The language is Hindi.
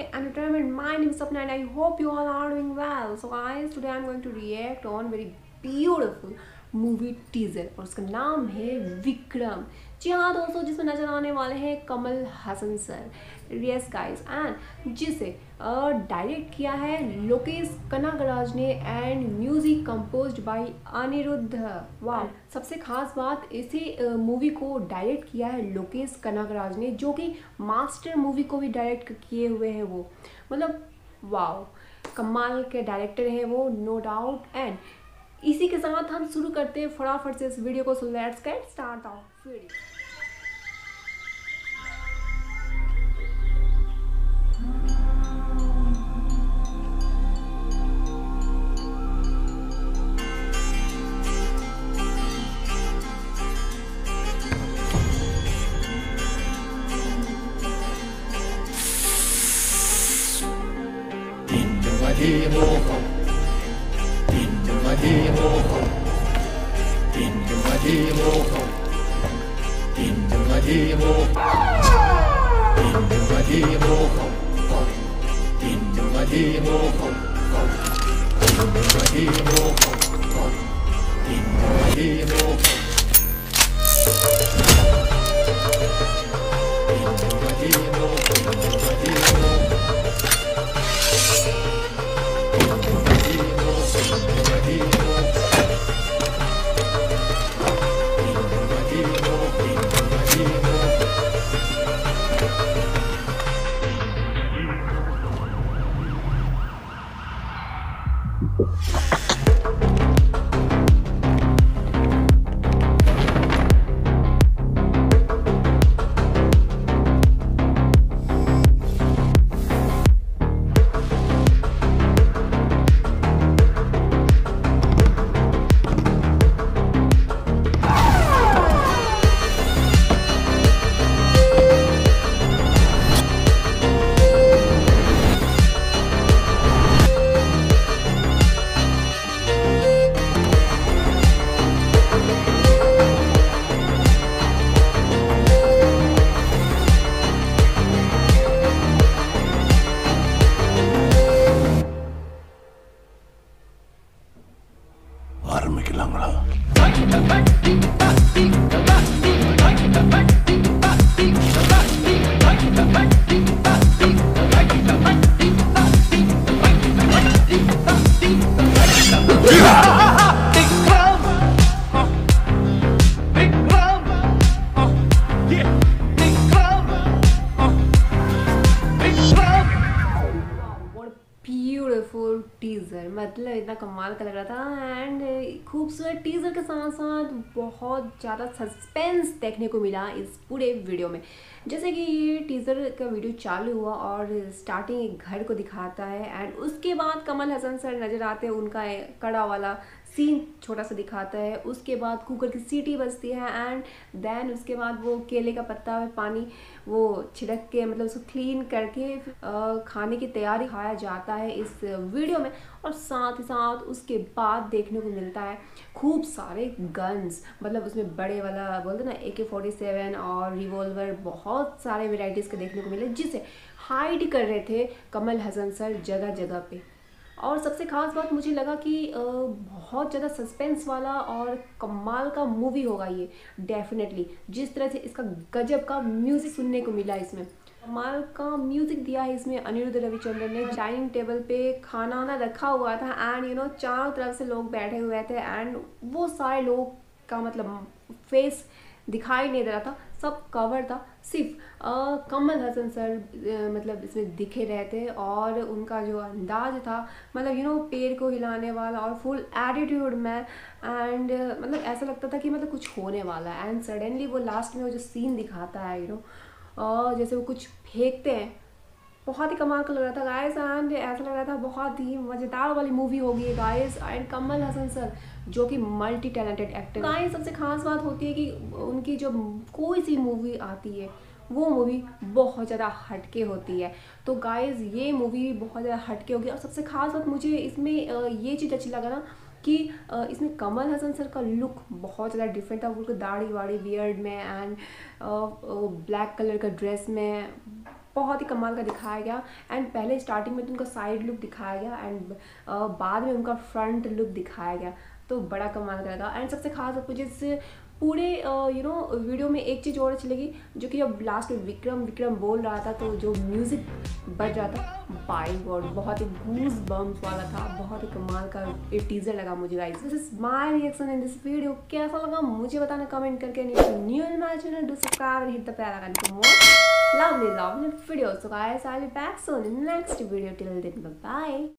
Cine Entertainment. My name is Sapna and I hope you all are doing well. So guys, today I'm going to react on very beautiful movie teaser और उसका नाम है विक्रम. जी हाँ दोस्तों, जिसमें नजर आने वाले हैं Kamal Haasan sir. Yes guys, and जिसे डायरेक्ट किया है लोकेश कनागराज ने and music composed by Anirudh. वाह, सबसे खास बात, इसे मूवी को डायरेक्ट किया है लोकेश कनागराज ने, जो कि मास्टर मूवी को भी डायरेक्ट किए हुए हैं. वो मतलब वाह, कमाल के डायरेक्टर हैं वो, नो डाउट. एंड इसी के साथ हम शुरू करते हैं फटाफट से इस वीडियो को. So let's get start off video. मतलब इतना कमाल का लग रहा था. एंड खूबसूरत टीजर के साथ साथ बहुत ज़्यादा सस्पेंस देखने को मिला इस पूरे वीडियो में. जैसे कि ये टीज़र का वीडियो चालू हुआ और स्टार्टिंग एक घर को दिखाता है एंड उसके बाद कमल हसन सर नज़र आते हैं. उनका कड़ा वाला सीन छोटा सा दिखाता है. उसके बाद कुकर की सीटी बजती है एंड देन उसके बाद वो केले का पत्ता में पानी वो छिड़क के मतलब उसको क्लीन करके खाने की तैयारी खाया जाता है इस वीडियो में. और साथ ही साथ उसके बाद देखने को मिलता है खूब सारे गन्स, मतलब उसमें बड़े वाला बोलते ना AK-47 और रिवॉल्वर, बहुत सारे वेराइटीज़ के देखने को मिले जिसे हाइड कर रहे थे कमल हसन सर जगह जगह पे. और सबसे खास बात मुझे लगा कि बहुत ज़्यादा सस्पेंस वाला और कमाल का मूवी होगा ये डेफिनेटली. जिस तरह से इसका गजब का म्यूज़िक सुनने को मिला, इसमें कमाल का म्यूज़िक दिया है इसमें अनिरुद्ध रविचंदन ने. डाइनिंग टेबल पे खाना ना रखा हुआ था एंड यू नो चारों तरफ से लोग बैठे हुए थे एंड वो सारे लोग का मतलब फेस दिखाई नहीं दे रहा था, सब कवर था. सिर्फ कमल हसन सर मतलब इसमें दिखे रहे थे और उनका जो अंदाज था मतलब यू नो पैर को हिलाने वाला और फुल एटीट्यूड में. एंड मतलब ऐसा लगता था कि मतलब कुछ होने वाला है. एंड सडनली वो लास्ट में वो जो सीन दिखाता है यू नो जैसे वो कुछ फेंकते हैं, बहुत ही कमाल का लग रहा था गाइस. एंड ऐसा लग रहा था बहुत ही मज़ेदार वाली मूवी होगी guys. And Kamal Hasan sir जो कि मल्टी टैलेंटेड एक्टर गाइस, सबसे खास बात होती है कि उनकी जो कोई सी मूवी आती है वो मूवी बहुत ज़्यादा हटके होती है. तो गाइस ये मूवी बहुत ज़्यादा हटके होगी. और सबसे खास बात मुझे इसमें ये चीज़ अच्छी लगा ना कि इसमें कमल हसन सर का लुक बहुत ज़्यादा डिफरेंट था. उनको दाढ़ी वाड़ी बियर्ड में एंड ब्लैक कलर का ड्रेस में बहुत बहुत ही कमाल का दिखाया गया। एंड पहले स्टार्टिंग में तो उनका साइड लुक दिखाया गया एंड बाद में उनका फ्रंट लुक दिखाया गया, तो बड़ा कमाल का लगा। एंड सबसे खास बात मुझे इस पूरे वीडियो में एक चीज़ और अच्छी लगी, जो कि जब लास्ट में विक्रम बोल रहा था तो जो म्यूज़िक बज रहा था, बाय गॉड बहुत ही गूज बम्स वाला था, बहुत ही कमाल का एक टीजर लगा मुझे guys. This is my reaction in this video, कैसा लगा मुझे बताना कमेंट करके। New in my channel, do subscribe and hit the bell icon for more lovely video. So guys I will be back soon in next video, till then bye.